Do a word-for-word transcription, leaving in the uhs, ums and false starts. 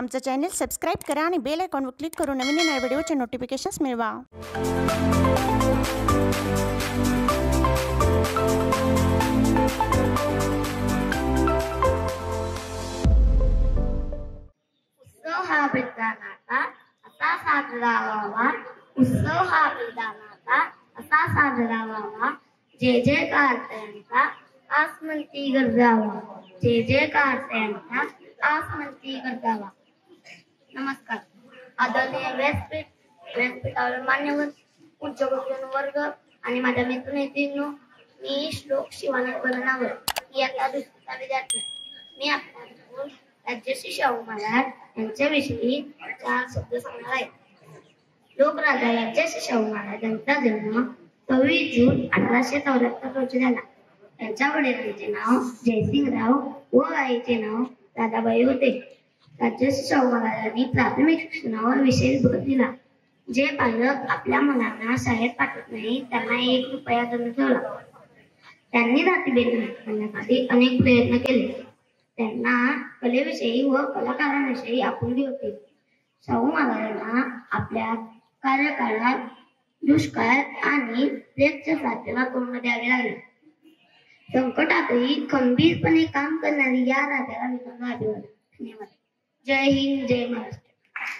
आमचं channel subscribe करा आणि बेल आयकॉनवर क्लिक करून नवीन नवीन व्हिडिओचे नोटिफिकेशन्स मिळवा। जे जे कारत्यांचा आसमंती गर्जावा, जे जे कारत्यांचा आसमंती गर्जावा। नमस्कार आदरणीय व्यासपीठ व्यासपीठावर मान्यवर उच्च वर्ग आणि माझ्या मित्रमैत्रिणींनो, मी श्लोक शिवानंद बनावर इयत्ता दुसरीचा विद्यार्थी। मी आपल्याला राज्यश्री शाहू महाराज यांच्याविषयी चार शब्द सांगणार आहे। लोकराजा राज्यश्री शाहू महाराज यांचा जन्म सव्वीस जून अठराशे चौऱ्याहत्तर रोजी झाला। त्यांच्या वडिलांचे नाव जयसिंगराव व आईचे नाव राधाबाई होते। राज्यश्री शाहू महाराजांनी प्राथमिक शिक्षणावर विशेष भर दिला। जे पालक आपल्या मुलांना शाळेत पाठवत नाही त्यांना एक रुपया दंड ठेवला। त्यांनी जातीभेद करण्यासाठी अनेक प्रयत्न केले। त्यांना कलेविषयी व कलाकारांविषयी आपुलकी होती। शाहू महाराजांना आपल्या कार्यकाळात दुष्काळ आणि प्लेगच्या साथीला तोंड द्यावे लागले। संकटातही खंबीरपणे काम करणारी या राजाला विनम्र अभिवादन। धन्यवाद। जय हिंद, जय महाराष्ट्र।